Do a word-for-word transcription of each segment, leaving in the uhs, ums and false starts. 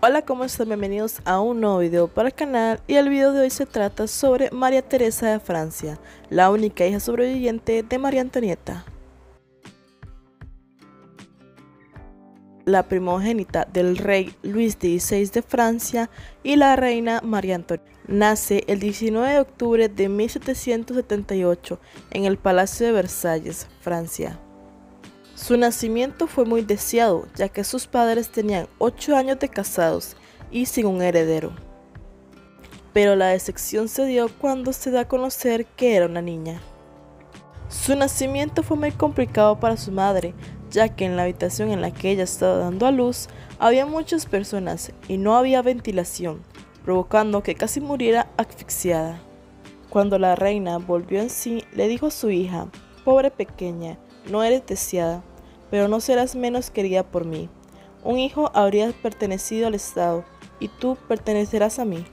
Hola, ¿cómo están? Bienvenidos a un nuevo video para el canal, y el video de hoy se trata sobre María Teresa de Francia, la única hija sobreviviente de María Antonieta. La primogénita del rey Luis dieciséis de Francia y la reina María Antonieta. Nace el diecinueve de octubre de mil setecientos setenta y ocho en el Palacio de Versalles, Francia. Su nacimiento fue muy deseado, ya que sus padres tenían ocho años de casados y sin un heredero. Pero la decepción se dio cuando se da a conocer que era una niña. Su nacimiento fue muy complicado para su madre, ya que en la habitación en la que ella estaba dando a luz había muchas personas y no había ventilación, provocando que casi muriera asfixiada. Cuando la reina volvió en sí, le dijo a su hija: «Pobre pequeña, no eres deseada, pero no serás menos querida por mí. Un hijo habría pertenecido al Estado y tú pertenecerás a mí».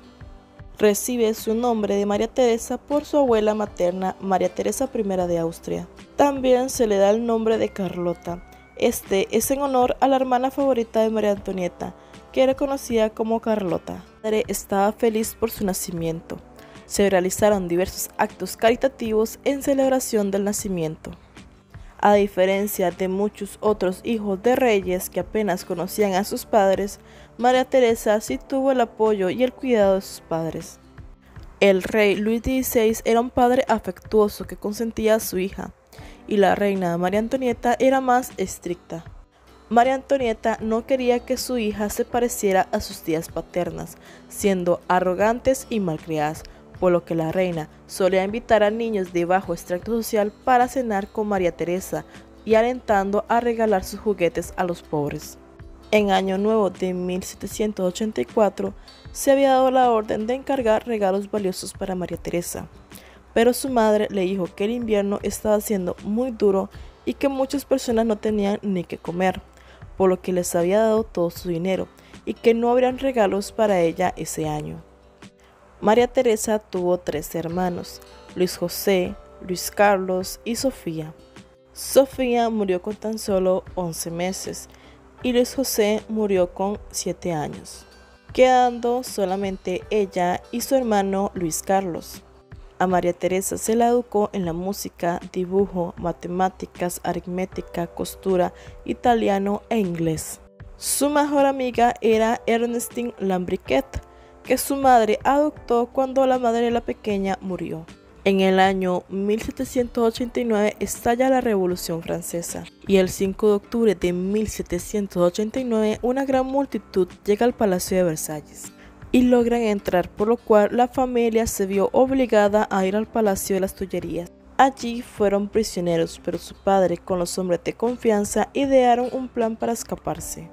Recibe su nombre de María Teresa por su abuela materna, María Teresa primera de Austria. También se le da el nombre de Carlota. Este es en honor a la hermana favorita de María Antonieta, que era conocida como Carlota. La madre estaba feliz por su nacimiento. Se realizaron diversos actos caritativos en celebración del nacimiento. A diferencia de muchos otros hijos de reyes que apenas conocían a sus padres, María Teresa sí tuvo el apoyo y el cuidado de sus padres. El rey Luis dieciséis era un padre afectuoso que consentía a su hija, y la reina María Antonieta era más estricta. María Antonieta no quería que su hija se pareciera a sus tías paternas, siendo arrogantes y malcriadas, por lo que la reina solía invitar a niños de bajo extracto social para cenar con María Teresa y alentando a regalar sus juguetes a los pobres. En Año Nuevo de mil setecientos ochenta y cuatro se había dado la orden de encargar regalos valiosos para María Teresa, pero su madre le dijo que el invierno estaba siendo muy duro y que muchas personas no tenían ni que comer, por lo que les había dado todo su dinero y que no habrían regalos para ella ese año. María Teresa tuvo tres hermanos: Luis José, Luis Carlos y Sofía. Sofía murió con tan solo once meses y Luis José murió con siete años, quedando solamente ella y su hermano Luis Carlos. A María Teresa se la educó en la música, dibujo, matemáticas, aritmética, costura, italiano e inglés. Su mejor amiga era Ernestine Lambriquet, que su madre adoptó cuando la madre de la pequeña murió. En el año mil setecientos ochenta y nueve estalla la Revolución Francesa, y el cinco de octubre de mil setecientos ochenta y nueve una gran multitud llega al Palacio de Versalles y logran entrar, por lo cual la familia se vio obligada a ir al Palacio de las Tullerías. Allí fueron prisioneros, pero su padre con los hombres de confianza idearon un plan para escaparse.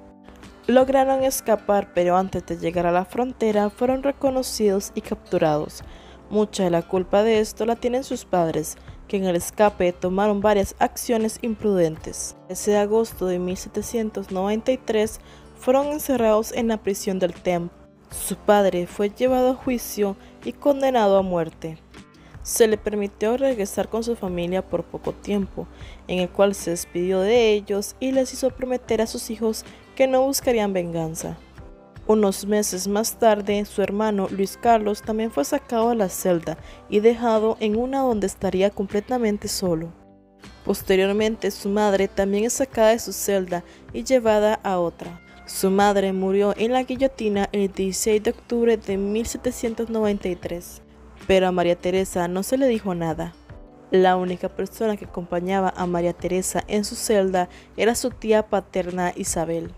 Lograron escapar, pero antes de llegar a la frontera fueron reconocidos y capturados. Mucha de la culpa de esto la tienen sus padres, que en el escape tomaron varias acciones imprudentes. El trece de agosto de mil setecientos noventa y tres fueron encerrados en la prisión del Temple. Su padre fue llevado a juicio y condenado a muerte. Se le permitió regresar con su familia por poco tiempo, en el cual se despidió de ellos y les hizo prometer a sus hijos que no buscarían venganza. Unos meses más tarde, su hermano Luis Carlos también fue sacado a la celda y dejado en una donde estaría completamente solo. Posteriormente, su madre también es sacada de su celda y llevada a otra. Su madre murió en la guillotina el dieciséis de octubre de mil setecientos noventa y tres. Pero a María Teresa no se le dijo nada. La única persona que acompañaba a María Teresa en su celda era su tía paterna Isabel.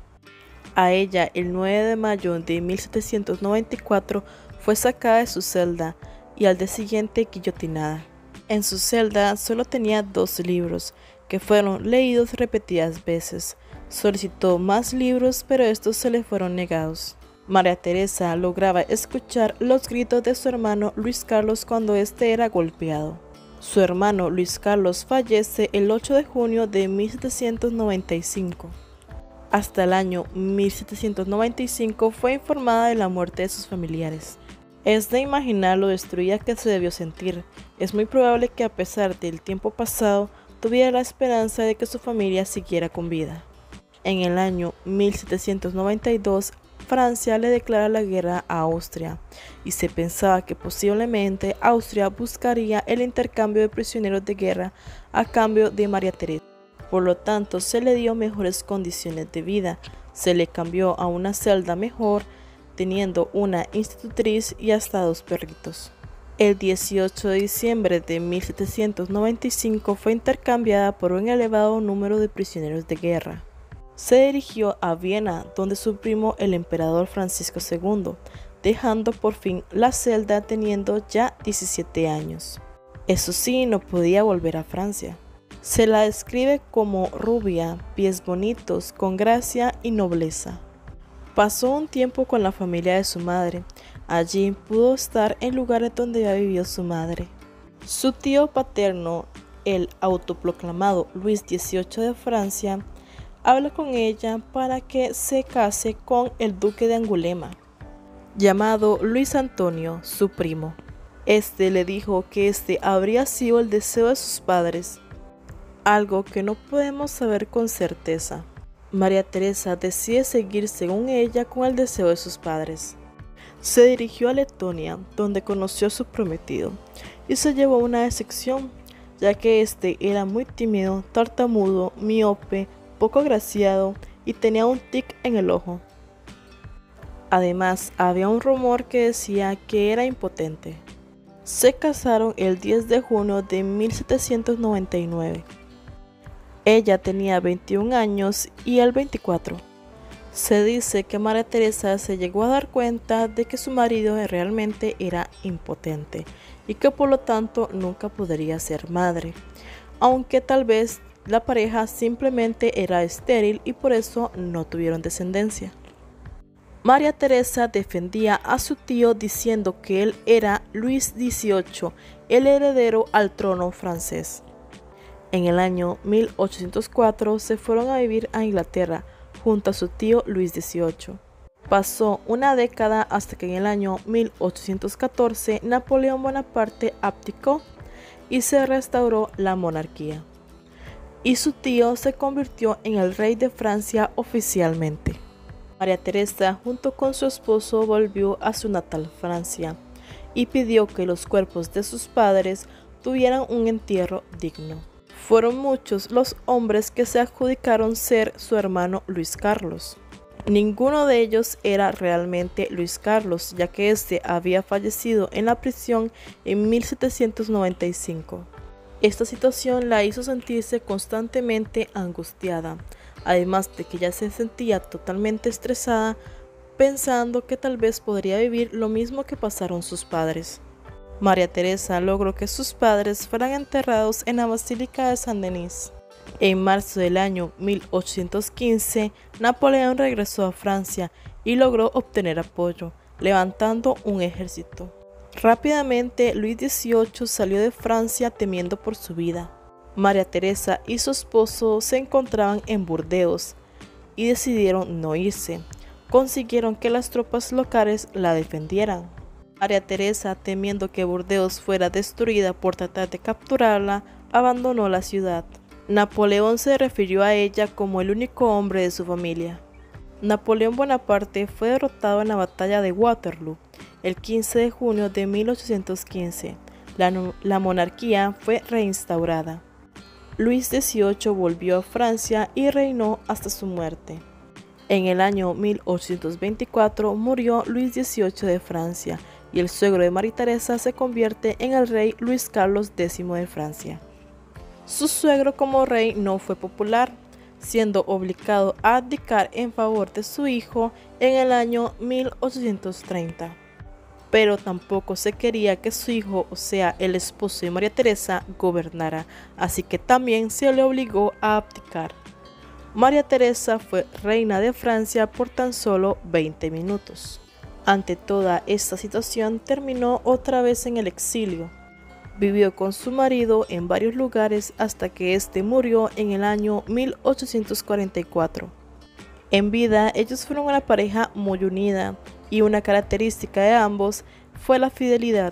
A ella, el nueve de mayo de mil setecientos noventa y cuatro, fue sacada de su celda y al día siguiente guillotinada. En su celda solo tenía dos libros, que fueron leídos repetidas veces. Solicitó más libros, pero estos se le fueron negados. María Teresa lograba escuchar los gritos de su hermano Luis Carlos cuando éste era golpeado. Su hermano Luis Carlos fallece el ocho de junio de mil setecientos noventa y cinco. Hasta el año mil setecientos noventa y cinco fue informada de la muerte de sus familiares. Es de imaginar lo destruida que se debió sentir. Es muy probable que, a pesar del tiempo pasado, tuviera la esperanza de que su familia siguiera con vida. En el año mil setecientos noventa y dos, Francia le declara la guerra a Austria y se pensaba que posiblemente Austria buscaría el intercambio de prisioneros de guerra a cambio de María Teresa. Por lo tanto, se le dio mejores condiciones de vida, se le cambió a una celda mejor, teniendo una institutriz y hasta dos perritos. El dieciocho de diciembre de mil setecientos noventa y cinco fue intercambiada por un elevado número de prisioneros de guerra. Se dirigió a Viena, donde su primo el emperador Francisco segundo, dejando por fin la celda teniendo ya diecisiete años. Eso sí, no podía volver a Francia. Se la describe como rubia, pies bonitos, con gracia y nobleza. Pasó un tiempo con la familia de su madre. Allí pudo estar en lugares donde ya vivió su madre. Su tío paterno, el autoproclamado Luis dieciocho de Francia, habla con ella para que se case con el duque de Angulema, llamado Luis Antonio, su primo. Este le dijo que este habría sido el deseo de sus padres, algo que no podemos saber con certeza. María Teresa decide seguir según ella con el deseo de sus padres. Se dirigió a Letonia, donde conoció a su prometido, y se llevó una decepción, ya que este era muy tímido, tartamudo, miope, poco agraciado y tenía un tic en el ojo. Además, había un rumor que decía que era impotente. Se casaron el diez de junio de mil setecientos noventa y nueve. Ella tenía veintiún años y él veinticuatro. Se dice que María Teresa se llegó a dar cuenta de que su marido realmente era impotente y que por lo tanto nunca podría ser madre, aunque tal vez la pareja simplemente era estéril y por eso no tuvieron descendencia. María Teresa defendía a su tío diciendo que él era Luis dieciocho, el heredero al trono francés. En el año mil ochocientos cuatro se fueron a vivir a Inglaterra junto a su tío Luis dieciocho. Pasó una década hasta que en el año mil ochocientos catorce Napoleón Bonaparte abdicó y se restauró la monarquía. Y su tío se convirtió en el rey de Francia oficialmente. María Teresa junto con su esposo volvió a su natal Francia y pidió que los cuerpos de sus padres tuvieran un entierro digno. Fueron muchos los hombres que se adjudicaron ser su hermano Luis Carlos. Ninguno de ellos era realmente Luis Carlos, ya que este había fallecido en la prisión en mil setecientos noventa y cinco. Esta situación la hizo sentirse constantemente angustiada, además de que ya se sentía totalmente estresada, pensando que tal vez podría vivir lo mismo que pasaron sus padres. María Teresa logró que sus padres fueran enterrados en la Basílica de San Denis. En marzo del año mil ochocientos quince, Napoleón regresó a Francia y logró obtener apoyo, levantando un ejército. Rápidamente, Luis dieciocho salió de Francia temiendo por su vida. María Teresa y su esposo se encontraban en Burdeos y decidieron no irse. Consiguieron que las tropas locales la defendieran. María Teresa, temiendo que Burdeos fuera destruida por tratar de capturarla, abandonó la ciudad. Napoleón se refirió a ella como el único hombre de su familia. Napoleón Bonaparte fue derrotado en la batalla de Waterloo el quince de junio de mil ochocientos quince. La, la monarquía fue reinstaurada. Luis dieciocho volvió a Francia y reinó hasta su muerte. En el año mil ochocientos veinticuatro murió Luis dieciocho de Francia y el suegro de María Teresa se convierte en el rey Luis Carlos décimo de Francia. Su suegro como rey no fue popular, siendo obligado a abdicar en favor de su hijo en el año mil ochocientos treinta. Pero tampoco se quería que su hijo, o sea, el esposo de María Teresa, gobernara, así que también se le obligó a abdicar. María Teresa fue reina de Francia por tan solo veinte minutos. Ante toda esta situación, terminó otra vez en el exilio. Vivió con su marido en varios lugares hasta que este murió en el año mil ochocientos cuarenta y cuatro. En vida, ellos fueron una pareja muy unida, y una característica de ambos fue la fidelidad.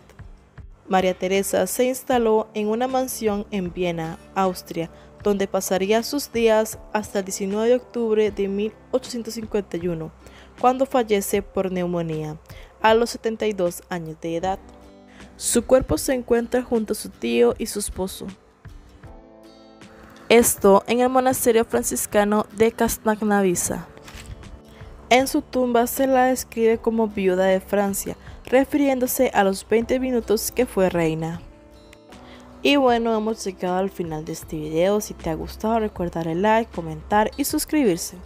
María Teresa se instaló en una mansión en Viena, Austria, donde pasaría sus días hasta el diecinueve de octubre de mil ochocientos cincuenta y uno, cuando fallece por neumonía, a los setenta y dos años de edad. Su cuerpo se encuentra junto a su tío y su esposo. Esto en el monasterio franciscano de Castagnavisa. En su tumba se la describe como viuda de Francia, refiriéndose a los veinte minutos que fue reina. Y bueno, hemos llegado al final de este video. Si te ha gustado, recuerda darle like, comentar y suscribirse.